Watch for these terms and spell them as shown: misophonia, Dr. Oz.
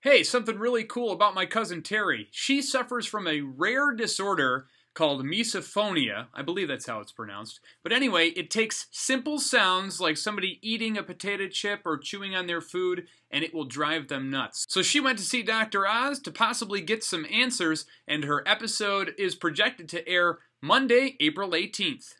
Hey, something really cool about my cousin Terry. She suffers from a rare disorder called misophonia. I believe that's how it's pronounced. But anyway, it takes simple sounds like somebody eating a potato chip or chewing on their food, and it will drive them nuts. So she went to see Dr. Oz to possibly get some answers, and her episode is projected to air Monday, April 18th.